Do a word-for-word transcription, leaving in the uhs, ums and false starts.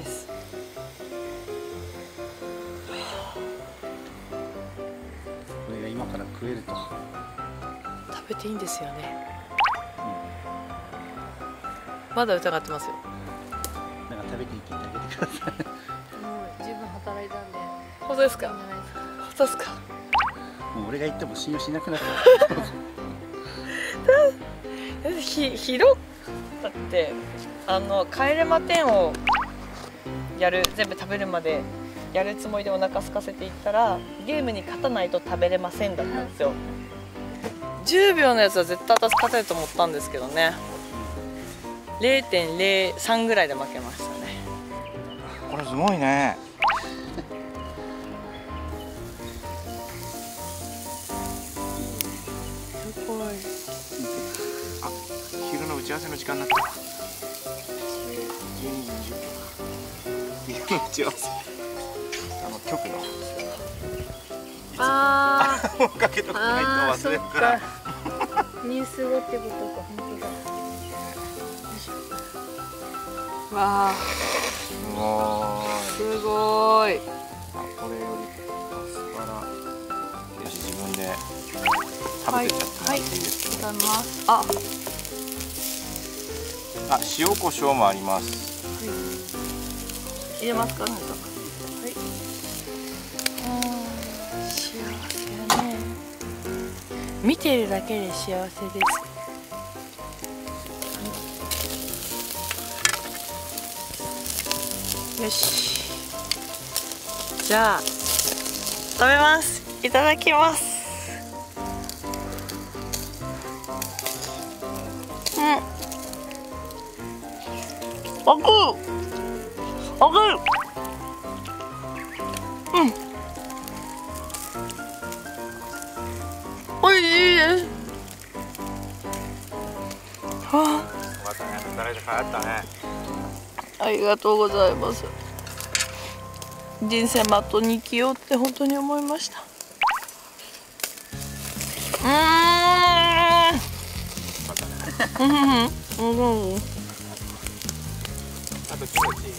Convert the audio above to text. です。これが今から食えると食べていいんですよね、うん、まだ疑ってますよ。なんか食べていきてあげてください。もう十分働いたんで。本当ですか？本当ですか？もう俺が言っても信用しなくなったひ, ひどだってあの帰れまじゅうをやる全部食べるまでやるつもりでお腹空かせていったらゲームに勝たないと食べれませんだったんですよ。じゅうびょうのやつは絶対私勝てると思ったんですけどね、 れいてんれいさん ぐらいで負けましたね。これすごいね。すごい。あ、昼の打ち合わせの時間になった。じゅうにじにじゅっぷん。昼の打ち合わせ。あの局の。ああ。追っかけとかないと忘れるから。ニュース後ってことか本当だ。わあ。すごい。すごい。あ、これよりアスパラ。よし自分で。はい、はい、いただきます。あ、あ、塩コショウもあります。はい、入れますか、なんとか。はい。うん、幸せだね。見ているだけで幸せです。よし。じゃあ。食べます。いただきます。あくあくうんおいしいです。はあ、ありがとうございます。人生まっとうに生きようって本当に思いました。うんうんうんうん。あと気持ちいい。